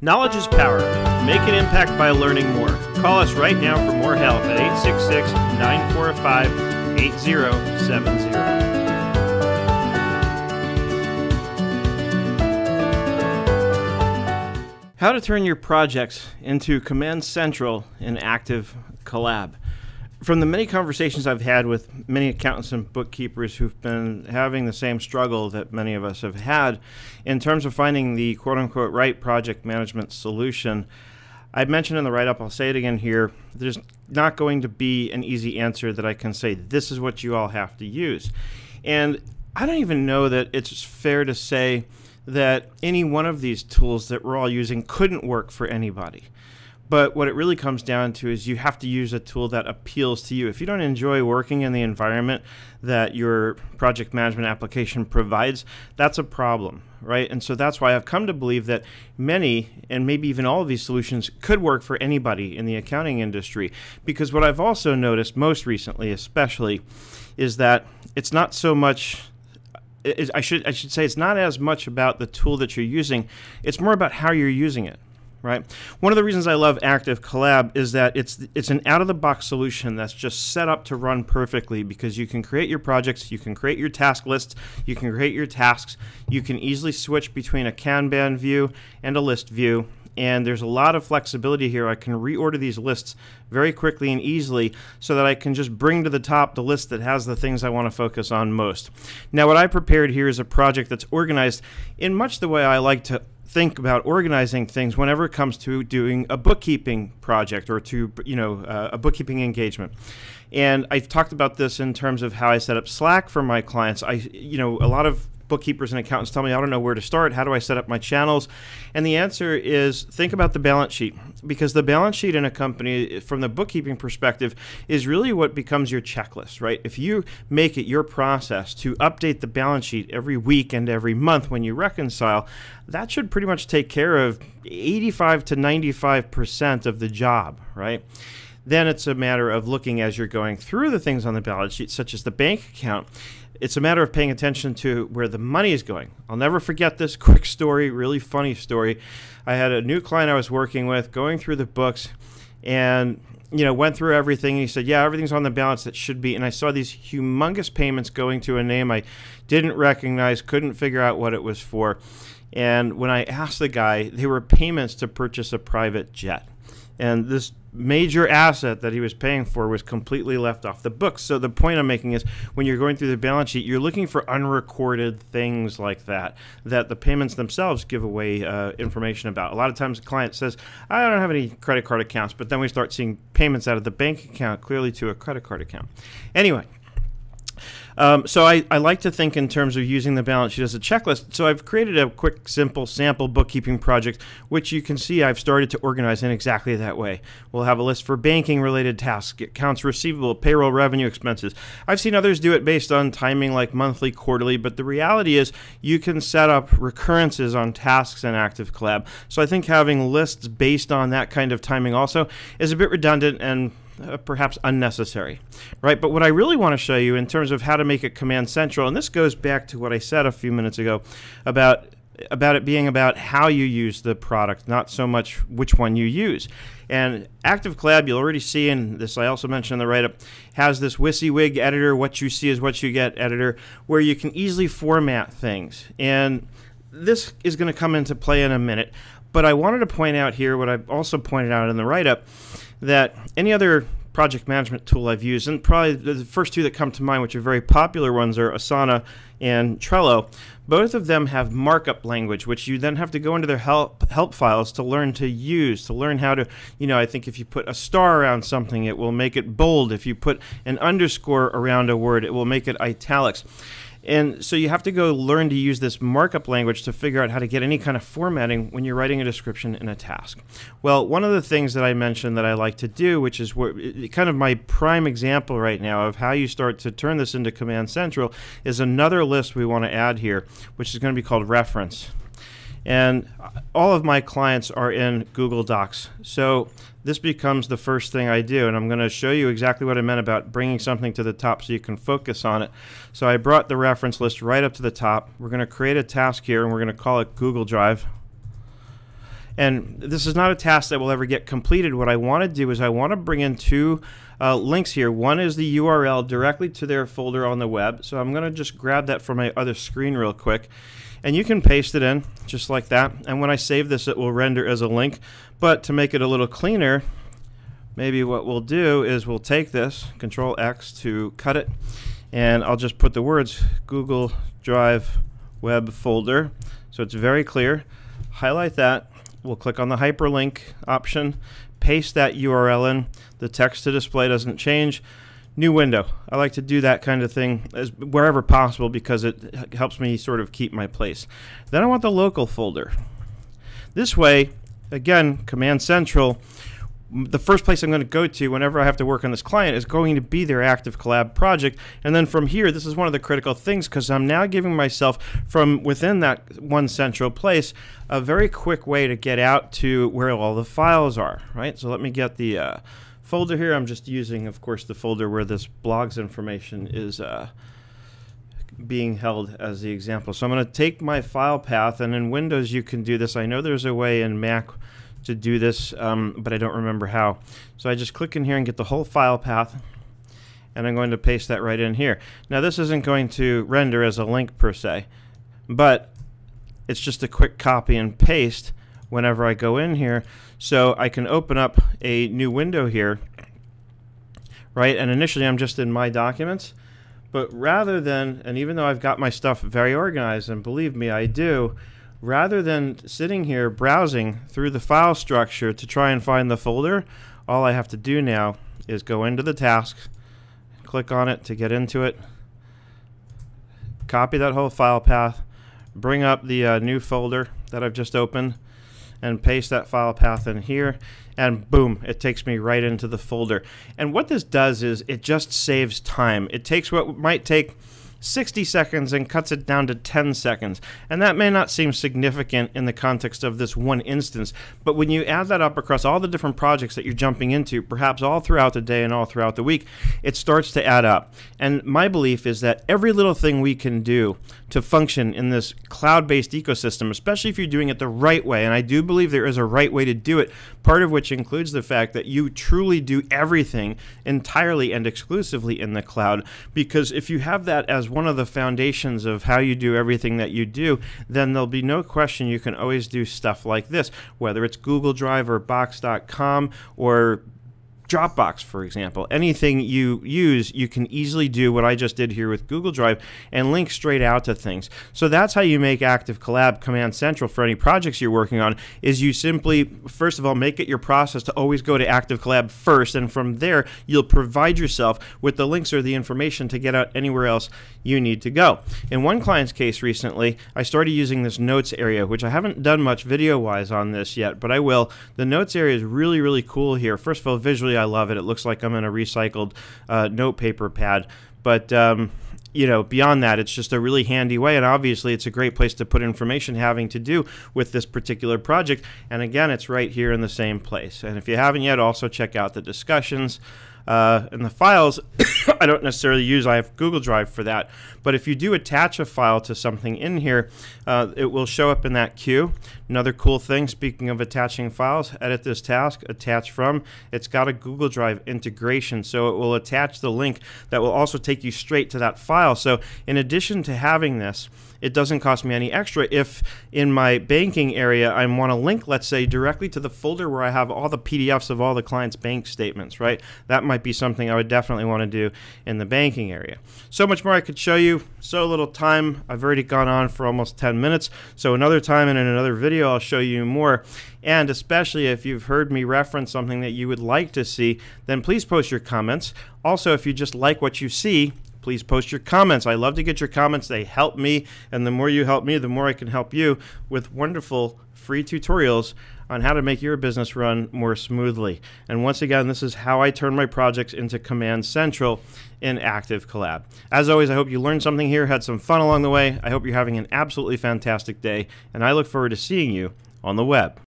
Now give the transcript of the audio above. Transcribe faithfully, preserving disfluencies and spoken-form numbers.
Knowledge is power. Make an impact by learning more. Call us right now for more help at eight six six, nine four five, eight zero seven zero. How to turn your projects into Command Central in ActiveCollab. From the many conversations I've had with many accountants and bookkeepers who've been having the same struggle that many of us have had in terms of finding the quote-unquote right project management solution, I mentioned in the write-up, I'll say it again here, there's not going to be an easy answer that I can say, this is what you all have to use. And I don't even know that it's fair to say that any one of these tools that we're all using couldn't work for anybody. But what it really comes down to is you have to use a tool that appeals to you. If you don't enjoy working in the environment that your project management application provides, that's a problem, right? And so that's why I've come to believe that many, and maybe even all of these solutions, could work for anybody in the accounting industry. Because what I've also noticed most recently, especially, is that it's not so much I should, I should say it's not as much about the tool that you're using, it's more about how you're using it, right? One of the reasons I love ActiveCollab is that it's, it's an out-of-the-box solution that's just set up to run perfectly because you can create your projects, you can create your task lists, you can create your tasks, you can easily switch between a Kanban view and a list view. And there's a lot of flexibility here. I can reorder these lists very quickly and easily so that I can just bring to the top the list that has the things I want to focus on most. Now, what I prepared here is a project that's organized in much the way I like to think about organizing things whenever it comes to doing a bookkeeping project or to, you know, uh, a bookkeeping engagement. And I've talked about this in terms of how I set up Slack for my clients. I, you know, a lot of bookkeepers and accountants tell me, I don't know where to start. How do I set up my channels? And the answer is, think about the balance sheet, because the balance sheet in a company from the bookkeeping perspective is really what becomes your checklist, right? If you make it your process to update the balance sheet every week and every month when you reconcile, that should pretty much take care of eighty-five to ninety-five percent of the job, right? Then it's a matter of looking as you're going through the things on the balance sheet, such as the bank account. It's a matter of paying attention to where the money is going. I'll never forget this quick story, really funny story. I had a new client I was working with going through the books and, you know, went through everything. And he said, yeah, everything's on the balance that should be. And I saw these humongous payments going to a name I didn't recognize, couldn't figure out what it was for. And when I asked the guy, they were payments to purchase a private jet. And this major asset that he was paying for was completely left off the books. So the point I'm making is when you're going through the balance sheet, you're looking for unrecorded things like that, that the payments themselves give away uh, information about. A lot of times the client says, I don't have any credit card accounts, but then we start seeing payments out of the bank account clearly to a credit card account. Anyway. Um, so I, I like to think in terms of using the balance sheet as a checklist. So I've created a quick, simple sample bookkeeping project, which you can see I've started to organize in exactly that way. We'll have a list for banking-related tasks, accounts receivable, payroll, revenue, expenses. I've seen others do it based on timing, like monthly, quarterly, but the reality is you can set up recurrences on tasks in ActiveCollab. So I think having lists based on that kind of timing also is a bit redundant and Uh, perhaps unnecessary, right? But what I really want to show you in terms of how to make it Command Central, and this goes back to what I said a few minutes ago about about it being about how you use the product, not so much which one you use. And ActiveCollab, you'll already see, and this I also mentioned in the write-up, has this WYSIWYG editor, what you see is what you get editor, where you can easily format things. And this is going to come into play in a minute. But I wanted to point out here what I've also pointed out in the write-up, that any other project management tool I've used, and probably the first two that come to mind, which are very popular ones, are Asana and Trello. Both of them have markup language, which you then have to go into their help help files to learn to use, to learn how to, you know, I think if you put a star around something, it will make it bold. If you put an underscore around a word, it will make it italics. And so you have to go learn to use this markup language to figure out how to get any kind of formatting when you're writing a description in a task. Well, one of the things that I mentioned that I like to do, which is what, kind of my prime example right now of how you start to turn this into Command Central, is another list we want to add here, which is going to be called reference. And all of my clients are in Google Docs. So this becomes the first thing I do. And I'm going to show you exactly what I meant about bringing something to the top so you can focus on it. So I brought the reference list right up to the top. We're going to create a task here, and we're going to call it Google Drive. And this is not a task that will ever get completed. What I want to do is I want to bring in two uh, links here. One is the U R L directly to their folder on the web. So I'm going to just grab that from my other screen real quick. And you can paste it in just like that. And when I save this, it will render as a link. But to make it a little cleaner, maybe what we'll do is we'll take this, Control X to cut it, and I'll just put the words Google Drive web folder. So it's very clear. Highlight that. We'll click on the hyperlink option, paste that U R L in. The text to display doesn't change. New window. I like to do that kind of thing as wherever possible because it helps me sort of keep my place. Then I want the local folder. This way, again, Command Central, the first place I'm going to go to whenever I have to work on this client is going to be their ActiveCollab project. And then from here, this is one of the critical things because I'm now giving myself from within that one central place a very quick way to get out to where all the files are, right? So let me get the uh, folder here. I'm just using, of course, the folder where this blog's information is uh, being held as the example. So I'm going to take my file path, and in Windows you can do this. I know there's a way in Mac to do this, um, but I don't remember how. So I just click in here and get the whole file path, and I'm going to paste that right in here. Now this isn't going to render as a link per se, but it's just a quick copy and paste whenever I go in here. So I can open up a new window here, right? And initially I'm just in my documents, but rather than, and even though I've got my stuff very organized, and believe me, I do, rather than sitting here browsing through the file structure to try and find the folder, all I have to do now is go into the task, click on it to get into it, copy that whole file path, bring up the uh, new folder that I've just opened, and paste that file path in here, and boom, it takes me right into the folder. And what this does is it just saves time. It takes what might take sixty seconds and cuts it down to ten seconds. And that may not seem significant in the context of this one instance, but when you add that up across all the different projects that you're jumping into, perhaps all throughout the day and all throughout the week, it starts to add up. And my belief is that every little thing we can do to function in this cloud-based ecosystem, especially if you're doing it the right way, and I do believe there is a right way to do it, part of which includes the fact that you truly do everything entirely and exclusively in the cloud, because if you have that as one of the foundations of how you do everything that you do, then there'll be no question you can always do stuff like this, whether it's Google Drive or Box dot com or Dropbox, for example. Anything you use, you can easily do what I just did here with Google Drive and link straight out to things. So that's how you make ActiveCollab Command Central for any projects you're working on, is you simply, first of all, make it your process to always go to ActiveCollab first, and from there you'll provide yourself with the links or the information to get out anywhere else you need to go. In one client's case recently, I started using this notes area, which I haven't done much video-wise on this yet, but I will. The notes area is really, really cool here. First of all, visually I love it. It looks like I'm in a recycled uh, note paper pad. But, um, you know, beyond that, it's just a really handy way. And obviously, it's a great place to put information having to do with this particular project. And again, it's right here in the same place. And if you haven't yet, also check out the discussions. Uh, and the files, I don't necessarily use. I have Google Drive for that. But if you do attach a file to something in here, uh, it will show up in that queue. Another cool thing, speaking of attaching files, edit this task, attach from. It's got a Google Drive integration, so it will attach the link that will also take you straight to that file. So in addition to having this, it doesn't cost me any extra. If in my banking area I want to link, let's say, directly to the folder where I have all the P D Fs of all the client's bank statements, right? That might be something I would definitely want to do in the banking area. So much more I could show you, so little time. I've already gone on for almost ten minutes, so another time and in another video I'll show you more. And especially if you've heard me reference something that you would like to see, then please post your comments. Also, if you just like what you see, please post your comments. I love to get your comments. They help me, and the more you help me, the more I can help you with wonderful free tutorials on how to make your business run more smoothly. And once again, this is how I turn my projects into Command Central in ActiveCollab. As always, I hope you learned something here, had some fun along the way. I hope you're having an absolutely fantastic day, and I look forward to seeing you on the web.